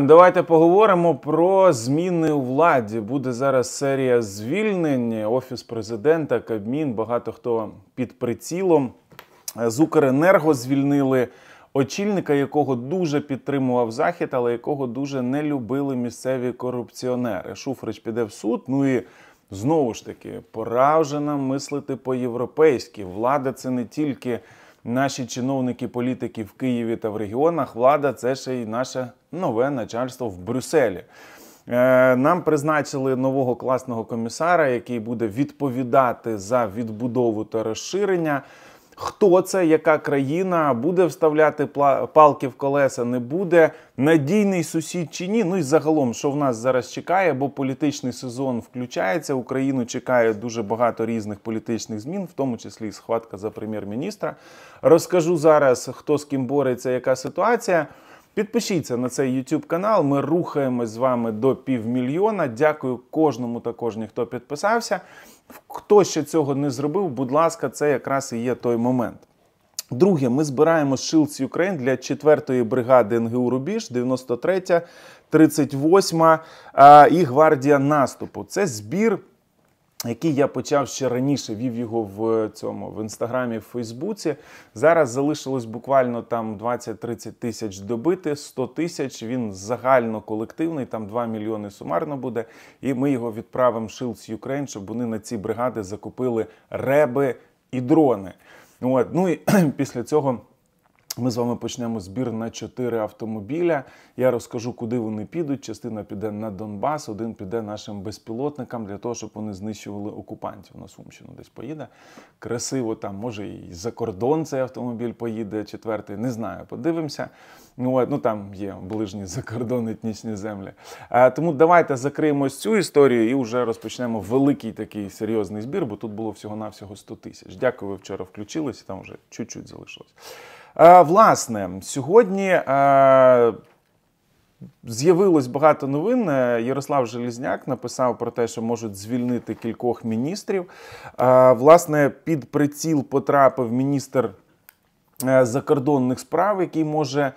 Давайте поговоримо про зміни у владі. Буде зараз серія звільнень. Офіс Президента, Кабмін, багато хто під прицілом. З Укренерго звільнили очільника, якого дуже підтримував Захід, але якого дуже не любили місцеві корупціонери. Шуфрич піде в суд, ну і знову ж таки, пора вже нам мислити по-європейськи. Влада – це не тільки наші чиновники-політики в Києві та в регіонах, влада – це ще й наше нове начальство в Брюсселі. Нам призначили нового класного комісара, який буде відповідати за відбудову та розширення. Хто це, яка країна, буде вставляти палки в колеса, не буде, надійний сусід чи ні. Ну і загалом, що в нас зараз чекає, бо політичний сезон включається, Україну чекає дуже багато різних політичних змін, в тому числі і схватка за прем'єр-міністра. Розкажу зараз, хто з ким бореться, яка ситуація. Підпишіться на цей YouTube канал, ми рухаємось з вами до 500 000. Дякую кожному та кожній, хто підписався. Хто ще цього не зробив, будь ласка, це якраз і є той момент. Друге, ми збираємо Shields Ukraine для 4-ї бригади НГУ «Рубіж», 93-я, 38-я і гвардія наступу. Це збір, який я почав ще раніше, вів його в Інстаграмі, в Фейсбуці. Зараз залишилось буквально там 20-30 тисяч добити, 100 тисяч, він загально-колективний, там 2 мільйони сумарно буде. І ми його відправимо в Shields Ukraine, щоб вони на ці бригади закупили реби і дрони. Ну і після цього ми з вами почнемо збір на 4 автомобіля. Я розкажу, куди вони підуть. Частина піде на Донбас, один піде нашим безпілотникам, для того, щоб вони знищували окупантів. На Сумщину десь поїде. Красиво там, може, і за кордон цей автомобіль поїде, 4-й, не знаю, подивимося. Ну, там є ближні за кордон, етнічні землі. Тому давайте закриємо цю історію і вже розпочнемо великий такий серйозний збір, бо тут було всього-навсього 100 тисяч. Дякую, ви вчора включилися, там вже чуть-чуть залишилось. Власне, сьогодні з'явилось багато новин. Ярослав Желізняк написав про те, що можуть звільнити кількох міністрів. Власне, під приціл потрапив міністр закордонних справ, який може,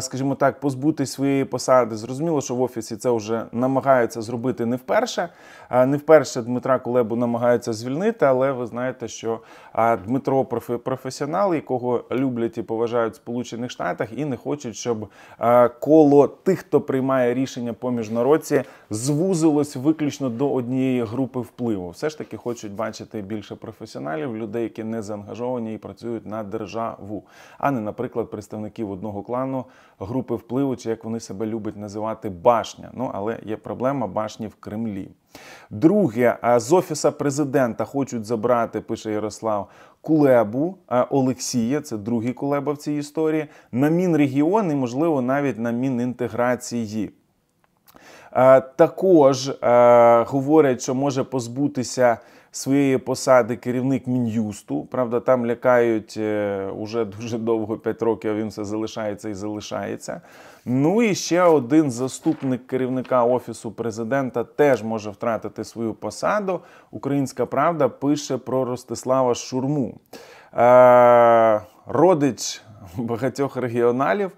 скажімо так, позбутися своєї посади. Зрозуміло, що в Офісі це вже намагаються зробити не вперше. Не вперше Дмитра Кулебу намагаються звільнити, але ви знаєте, що Дмитро професіонал, якого люблять і поважають в Сполучених Штатах, і не хочуть, щоб коло тих, хто приймає рішення по міжнародці, звузилось виключно до однієї групи впливу. Все ж таки хочуть бачити більше професіоналів, людей, які не заангажовані і працюють на державу, а не, наприклад, представників одного класу, групи впливу, чи як вони себе люблять називати, башня. Ну, але є проблема башні в Кремлі. Друге, з Офіса Президента хочуть забрати, пише Ярослав, Кулебу, Олексія, це другий Кулеба в цій історії, на Мінрегіон і, можливо, навіть на Мінінтеграції. Також говорять, що може позбутися своєї посади керівник Мін'юсту. Правда, там лякають уже дуже довго, 5 років, а він все залишається і залишається. Ну і ще один заступник керівника Офісу Президента теж може втратити свою посаду. Українська правда пише про Ростислава Шурму. Родич багатьох регіоналів,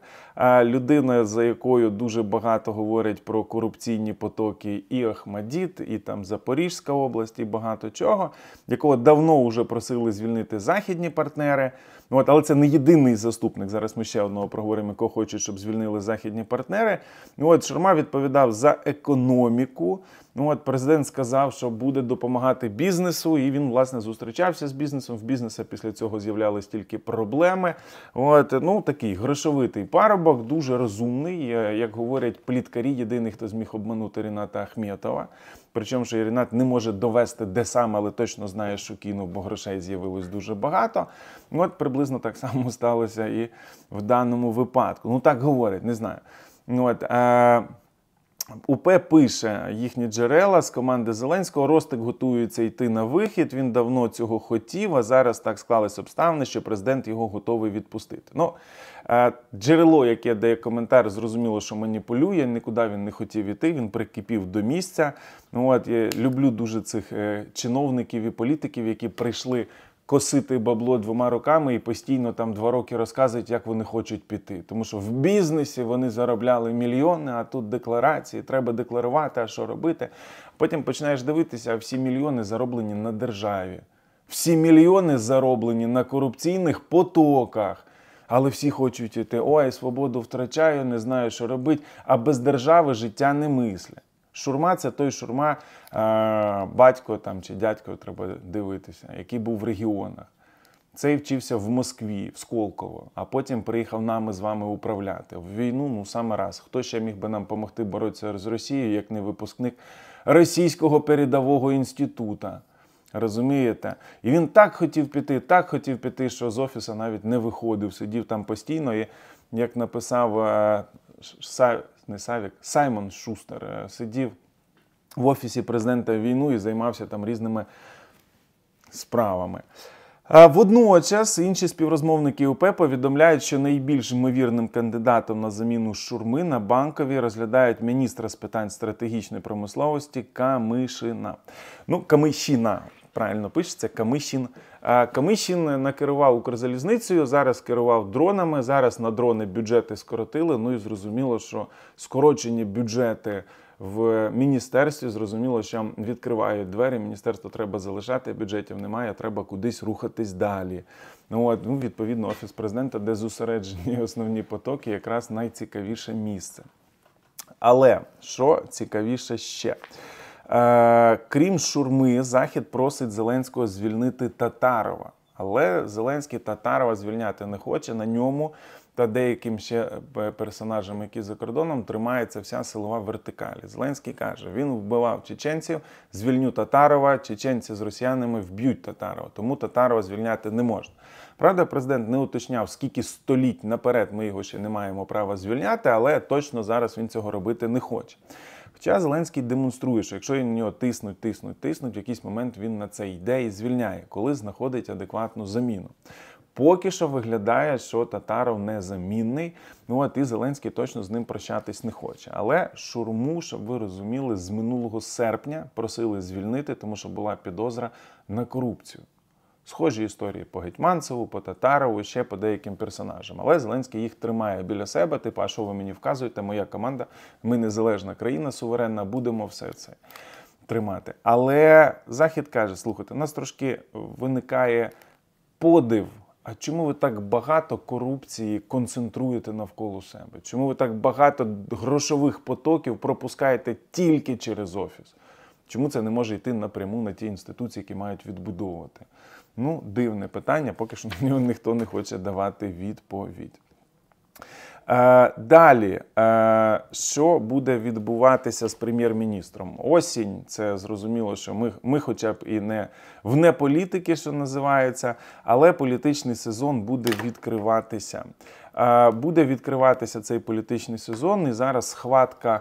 людина, за якою дуже багато говорять про корупційні потоки і Ахмадіт, і там Запорізька область, і багато чого, якого давно вже просили звільнити західні партнери. Але це не єдиний заступник, зараз ми ще одного проговоримо, якого хочуть, щоб звільнили західні партнери. Шурма відповідав за економіку. Президент сказав, що буде допомагати бізнесу, і він, власне, зустрічався з бізнесом. В бізнеса після цього з'являлись тільки проблеми. Ну, такий грошовитий парубок, дуже розумний. Як говорять пліткарі, єдиний, хто зміг обманути Ріната Ахметова. Причому, що Рінат не може довести, де саме, але точно знає, що кинув, бо грошей з'явилось дуже багато. Приблизно так само сталося і в даному випадку. Ну, так говорять, не знаю. УП пише, їхні джерела з команди Зеленського, Ростик готується йти на вихід, він давно цього хотів, а зараз так склались обставини, що президент його готовий відпустити. Ну, джерело, яке дає коментар, зрозуміло, що маніпулює, нікуди він не хотів йти, він прикипів до місця. Я люблю дуже цих чиновників і політиків, які прийшли косити бабло двома руками і постійно там 2 роки розказують, як вони хочуть піти. Тому що в бізнесі вони заробляли мільйони, а тут декларації, треба декларувати, а що робити. Потім починаєш дивитися, а всі мільйони зароблені на державі. Всі мільйони зароблені на корупційних потоках. Але всі хочуть йти, ой, свободу втрачаю, не знаю, що робити, а без держави життя не мислять. Шурма – це той Шурма, батько там, чи дядько, треба дивитися, який був в регіонах. Цей вчився в Москві, в Сколково, а потім приїхав нами з вами управляти. В війну, ну, саме раз. Хто ще міг би нам допомогти боротися з Росією, як не випускник Російського передового інституту? Розумієте? І він так хотів піти, що з офісу навіть не виходив, сидів там постійно. І, як написав Саймон Шустер, сидів в Офісі Президента в війну і займався там різними справами. Водночас інші співрозмовники УП повідомляють, що найбільш ймовірним кандидатом на заміну Шурми на Банковій розглядають міністра з питань стратегічної промисловості Камишіна. Ну, Камишіна, правильно пишеться, Камишін. Камишін накерував Укрзалізницею, зараз керував дронами, зараз на дрони бюджети скоротили, ну і зрозуміло, що скорочені бюджети в міністерстві, зрозуміло, що відкривають двері, міністерство треба залишати, бюджетів немає, треба кудись рухатись далі. Ну, от, ну, відповідно, Офіс Президента, де зосереджені основні потоки, якраз найцікавіше місце. Але, що цікавіше ще? Крім Шурми, Захід просить Зеленського звільнити Татарова. Але Зеленський Татарова звільняти не хоче, на ньому та деяким ще персонажам, які за кордоном, тримається вся силова вертикаль. Зеленський каже, він вбивав чеченців, звільню Татарова, чеченці з росіянами вб'ють Татарова, тому Татарова звільняти не можна. Правда, президент не уточняв, скільки століть наперед ми його ще не маємо права звільняти, але точно зараз він цього робити не хоче. Хоча Зеленський демонструє, що якщо на нього тиснуть, в якийсь момент він на це йде і звільняє, коли знаходить адекватну заміну. Поки що виглядає, що Татаров незамінний, ну от і Зеленський точно з ним прощатись не хоче. Але Шурму, щоб ви розуміли, з минулого серпня просили звільнити, тому що була підозра на корупцію. Схожі історії по Гетьманцеву, по Татарову, ще по деяким персонажам. Але Зеленський їх тримає біля себе, типу, а що ви мені вказуєте, моя команда, ми незалежна країна, суверенна, будемо все це тримати. Але Захід каже, слухайте, у нас трошки виникає подив, а чому ви так багато корупції концентруєте навколо себе? Чому ви так багато грошових потоків пропускаєте тільки через Офіс? Чому це не може йти напряму на ті інституції, які мають відбудовувати? Ну, дивне питання, поки що на нього ніхто не хоче давати відповідь. Далі, що буде відбуватися з прем'єр-міністром? Осінь, це зрозуміло, що ми хоча б і не вне політики, що називається, але політичний сезон буде відкриватися. Буде відкриватися цей політичний сезон, і зараз схватка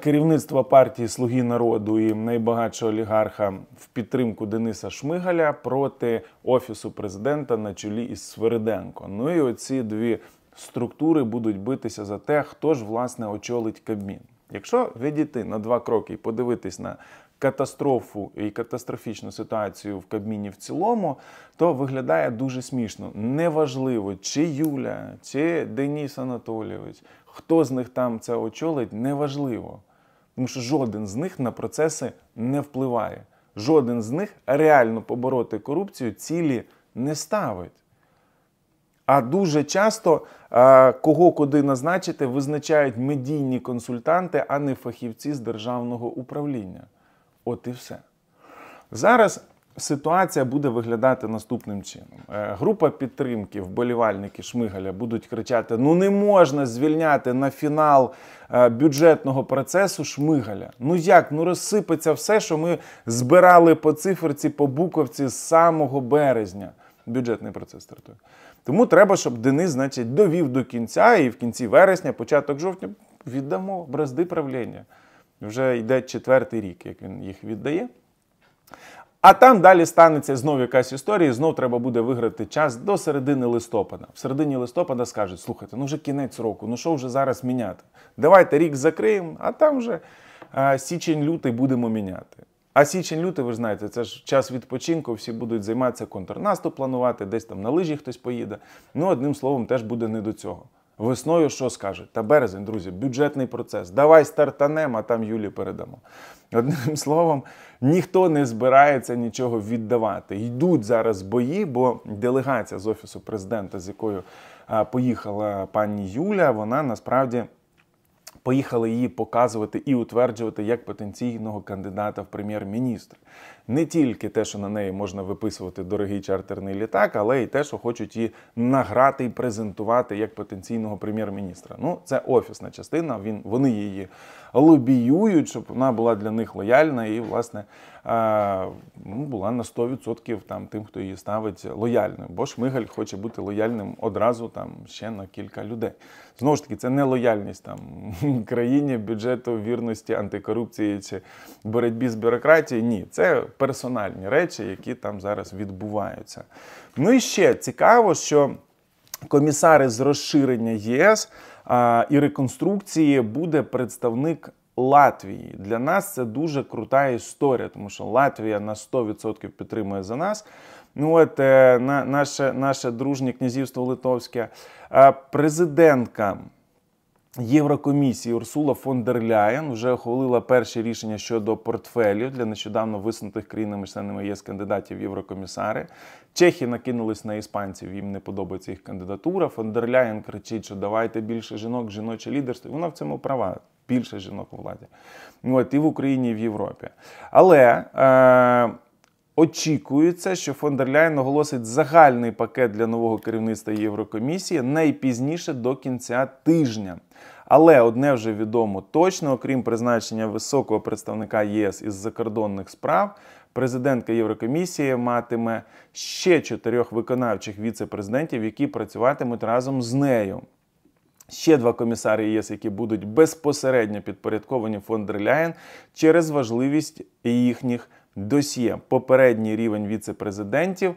керівництва партії «Слуги народу» і найбагатшого олігарха в підтримку Дениса Шмигаля проти Офісу Президента на чолі із Свириденко. Ну і оці дві структури будуть битися за те, хто ж, власне, очолить Кабмін. Якщо відійти на 2 кроки і подивитись на катастрофу і катастрофічну ситуацію в Кабміні в цілому, то виглядає дуже смішно. Неважливо, чи Юля, чи Денис Анатолійович, хто з них там це очолить, неважливо. Тому що жоден з них на процеси не впливає. Жоден з них реально побороти корупцію цілі не ставить. А дуже часто, кого куди назначити, визначають медійні консультанти, а не фахівці з державного управління. От і все. Зараз ситуація буде виглядати наступним чином. Група підтримки, вболівальники Шмигаля будуть кричати, ну не можна звільняти на фінал бюджетного процесу Шмигаля. Ну як, ну розсипеться все, що ми збирали по циферці, по буковці з самого березня. Бюджетний процес стартує. Тому треба, щоб Денис, значить, довів до кінця і в кінці вересня, початок жовтня віддамо бразди правління. Вже йде 4-й рік, як він їх віддає. А там далі станеться знов якась історія, знов треба буде виграти час до середини листопада. В середині листопада скажуть, слухайте, ну вже кінець року, ну що вже зараз міняти? Давайте рік закриємо, а там вже січень-лютий будемо міняти. А січень-лютий, ви ж знаєте, це ж час відпочинку, всі будуть займатися контрнаступ, планувати, десь там на лижі хтось поїде. Ну, одним словом, теж буде не до цього. Весною що скажуть? Та березень, друзі, бюджетний процес. Давай стартанем, а там Юлі передамо. Одним словом, ніхто не збирається нічого віддавати. Йдуть зараз бої, бо делегація з Офісу Президента, з якою поїхала пані Юля, вона насправді... поїхали її показувати і утверджувати як потенційного кандидата в прем'єр-міністра. Не тільки те, що на неї можна виписувати дорогий чартерний літак, але й те, що хочуть її награти і презентувати як потенційного прем'єр-міністра. Ну, це офісна частина, вони її лобіюють, щоб вона була для них лояльна і, власне, була на 100% там, тим, хто її ставить, лояльною. Бо Шмигаль хоче бути лояльним одразу там, ще на кілька людей. Знову ж таки, це не лояльність там, країні, бюджету, вірності, антикорупції чи боротьбі з бюрократією. Ні, це персональні речі, які там зараз відбуваються. Ну і ще цікаво, що комісари з розширення ЄС і реконструкції буде представник Латвії. Для нас це дуже крута історія, тому що Латвія на 100% підтримує за нас. Ну от, наше дружнє князівство Литовське. Президентка Єврокомісії Урсула фон дер Ляєн вже ухвалила перші рішення щодо портфелів для нещодавно висунутих країнами-членами ЄС кандидатів в Єврокомісари. Чехи накинулись на іспанців, їм не подобається їх кандидатура. Фон дер Ляєн кричить, що давайте більше жінок, жіноче лідерство. І вона в цьому права. Більше жінок у владі. От, і в Україні, і в Європі. Але очікується, що фон дер Ляєн оголосить загальний пакет для нового керівництва Єврокомісії найпізніше до кінця тижня. Але одне вже відомо точно, окрім призначення високого представника ЄС із закордонних справ, президентка Єврокомісії матиме ще 4 виконавчих віце-президентів, які працюватимуть разом з нею. Ще 2 комісари ЄС, які будуть безпосередньо підпорядковані фон дер Ляєн через важливість їхніх досьє. Попередній рівень віце-президентів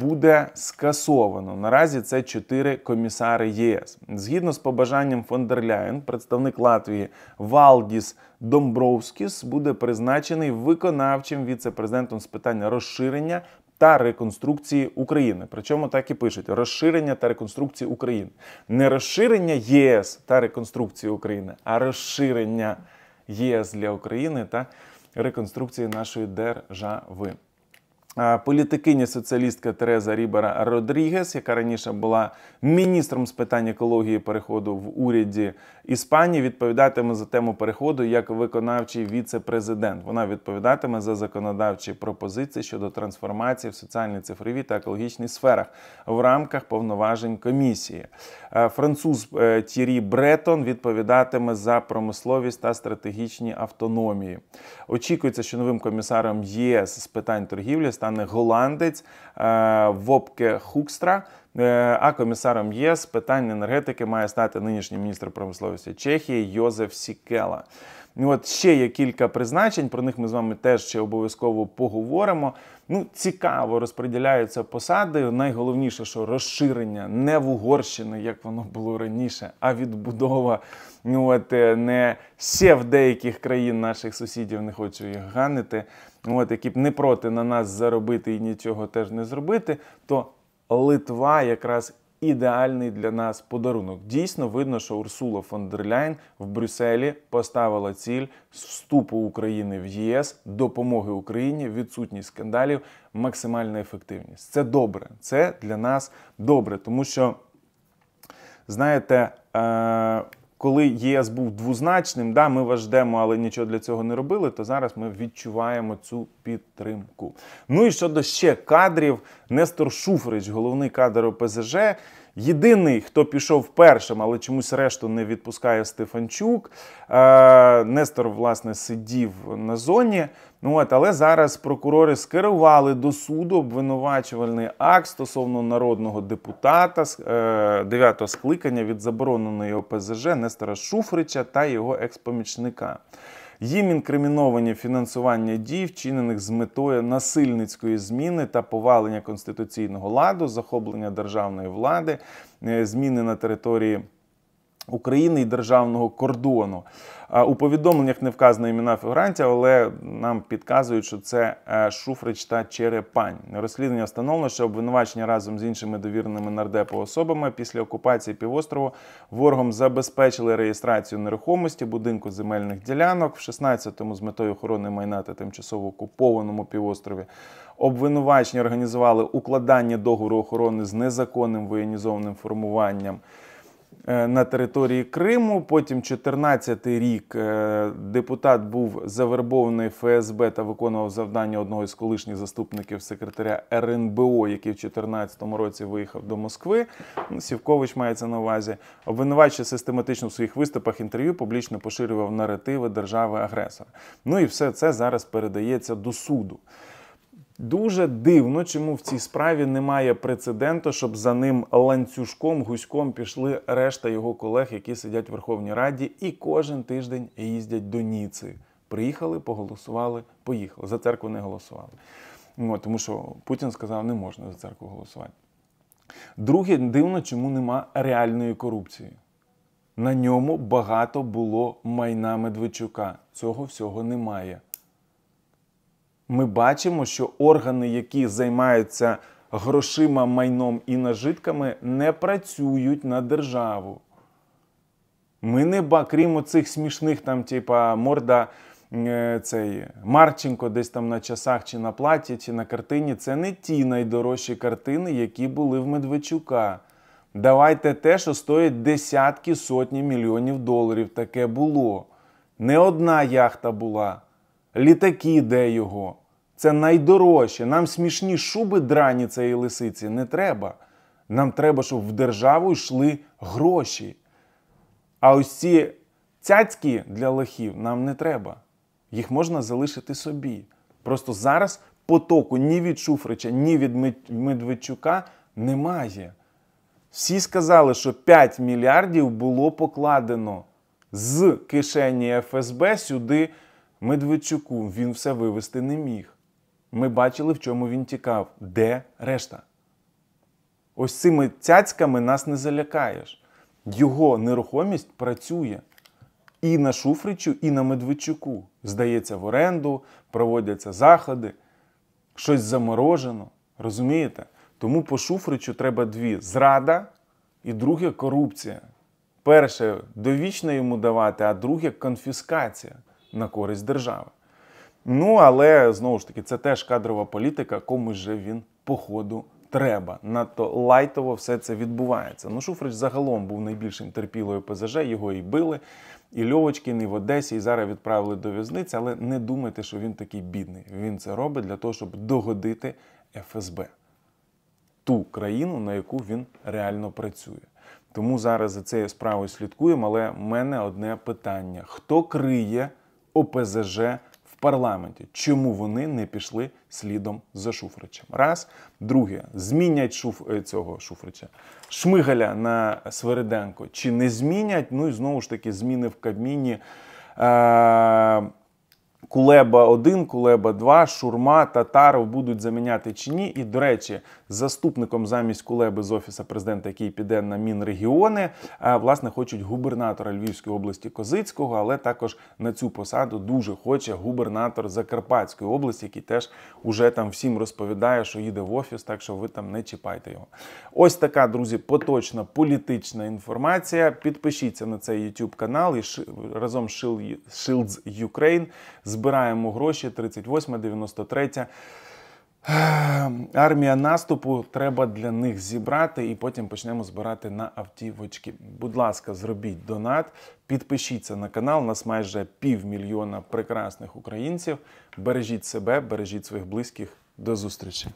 буде скасовано. Наразі це 4 комісари ЄС. Згідно з побажанням фон дер Ляєн, представник Латвії Валдіс Домбровскіс буде призначений виконавчим віце-президентом з питань розширення та реконструкції України. Причому так і пишуть. Розширення та реконструкції України. Не розширення ЄС та реконструкції України, а розширення ЄС для України та реконструкції нашої держави. Політикиня-соціалістка Тереза Рібера Родрігес, яка раніше була міністром з питань екології переходу в уряді Іспанії, відповідатиме за тему переходу як виконавчий віце-президент. Вона відповідатиме за законодавчі пропозиції щодо трансформації в соціальній, цифровій та екологічній сферах в рамках повноважень комісії. Француз Тірі Бретон відповідатиме за промисловість та стратегічні автономії. Очікується, що новим комісаром ЄС з питань торгівлі стане голландець Вопке Хукстра, а комісаром ЄС з питань енергетики має стати нинішній міністр промисловості Чехії Йозеф Сікела. От ще є кілька призначень, про них ми з вами теж ще обов'язково поговоримо. Ну, цікаво розподіляються посади. Найголовніше, що розширення не в Угорщині, як воно було раніше, а відбудова. От, не ще в деяких країн наших сусідів, не хочу їх ганити, от, які б не проти на нас заробити і нічого теж не зробити, то Литва якраз ідеальний для нас подарунок. Дійсно видно, що Урсула фон дер Ляєн в Брюсселі поставила ціль вступу України в ЄС, допомоги Україні, відсутність скандалів, максимальна ефективність. Це добре. Це для нас добре. Тому що, знаєте, коли ЄС був двозначним, да, ми вас ждемо, але нічого для цього не робили, то зараз ми відчуваємо цю підтримку. Ну і щодо ще кадрів, Нестор Шуфрич, головний кадр ОПЗЖ, єдиний, хто пішов першим, але чомусь решту не відпускає Стефанчук. Нестор, власне, сидів на зоні. Ну, от, але зараз прокурори скерували до суду обвинувачувальний акт стосовно народного депутата 9-го скликання від забороненої ОПЗЖ Нестора Шуфрича та його експомічника. Їм інкриміновані фінансування дій, вчинених з метою насильницької зміни та повалення конституційного ладу, захоплення державної влади, зміни на території України і державного кордону. У повідомленнях не вказано імена фігурантів, але нам підказують, що це Шуфрич та Черепань. Розслідування встановлено, що обвинувачення разом з іншими довіреними нардепу особами після окупації півострову ворогом забезпечили реєстрацію нерухомості, будинку земельних ділянок. В 16-му з метою охорони майна та тимчасово окупованому півострові обвинувачення організували укладання договору охорони з незаконним воєнізованим формуванням на території Криму. Потім 14-й рік депутат був завербований ФСБ та виконував завдання одного із колишніх заступників секретаря РНБО, який в 14-му році виїхав до Москви. Сівкович мається на увазі. Обвинувачення систематично в своїх виступах, інтерв'ю публічно поширював наративи держави-агресора. Ну і все це зараз передається до суду. Дуже дивно, чому в цій справі немає прецеденту, щоб за ним ланцюжком, гуськом пішли решта його колег, які сидять в Верховній Раді і кожен тиждень їздять до Ніци. Приїхали, поголосували, поїхали. За церкву не голосували. Тому що Путін сказав, не можна за церкву голосувати. Друге, дивно, чому нема реальної корупції. На ньому багато було майна Медведчука. Цього всього немає. Ми бачимо, що органи, які займаються грошима, майном і нажитками, не працюють на державу. Ми не бачимо, крім оцих смішних, там, типа, морда Марченко десь там на часах, чи на платі, чи на картині, це не ті найдорожчі картини, які були в Медведчука. Давайте те, що стоїть десятки, сотні мільйонів доларів. Таке було. Не одна яхта була. Літаки, де його? Це найдорожче. Нам смішні шуби драні цієї лисиці не треба. Нам треба, щоб в державу йшли гроші. А ось ці цяцькі для лохів нам не треба. Їх можна залишити собі. Просто зараз потоку ні від Шуфрича, ні від Медведчука немає. Всі сказали, що 5 мільярдів було покладено з кишені ФСБ сюди Медведчуку. Він все вивести не міг. Ми бачили, в чому він тікав. Де решта? Ось цими цяцьками нас не залякаєш. Його нерухомість працює. І на Шуфричу, і на Медведчуку. Здається в оренду, проводяться заходи, щось заморожено. Розумієте? Тому по Шуфричу треба дві. Зрада і друге корупція. Перше довічно йому давати, а друге конфіскація на користь держави. Ну, але, знову ж таки, це теж кадрова політика, комусь же він, походу, треба. Надто лайтово все це відбувається. Ну, Шуфрич загалом був найбільшим терпілою ОПЗЖ, його і били, і Льовочкін, і в Одесі, і зараз відправили до в'язниці, але не думайте, що він такий бідний. Він це робить для того, щоб догодити ФСБ. Ту країну, на яку він реально працює. Тому зараз за цією справою слідкуємо, але в мене одне питання. Хто криє ОПЗЖ в парламенті? Чому вони не пішли слідом за Шуфричем? Раз. Друге. Змінять Шмигаля на Свириденко. Чи не змінять? Ну і знову ж таки зміни в Кабміні. Кулеба 1, Кулеба 2, Шурма, Татаров будуть заміняти чи ні. І, до речі, заступником замість Кулеби з Офіса Президента, який піде на Мінрегіони, власне, хочуть губернатора Львівської області Козицького, але також на цю посаду дуже хоче губернатор Закарпатської області, який теж уже там всім розповідає, що їде в офіс, так що ви там не чіпайте його. Ось така, друзі, поточна політична інформація. Підпишіться на цей YouTube канал і разом з Shields Ukraine збираємо гроші, 38-ма, 93-я. Армія наступу, треба для них зібрати і потім почнемо збирати на автівочки. Будь ласка, зробіть донат, підпишіться на канал, нас майже 500 000 прекрасних українців. Бережіть себе, бережіть своїх близьких. До зустрічі!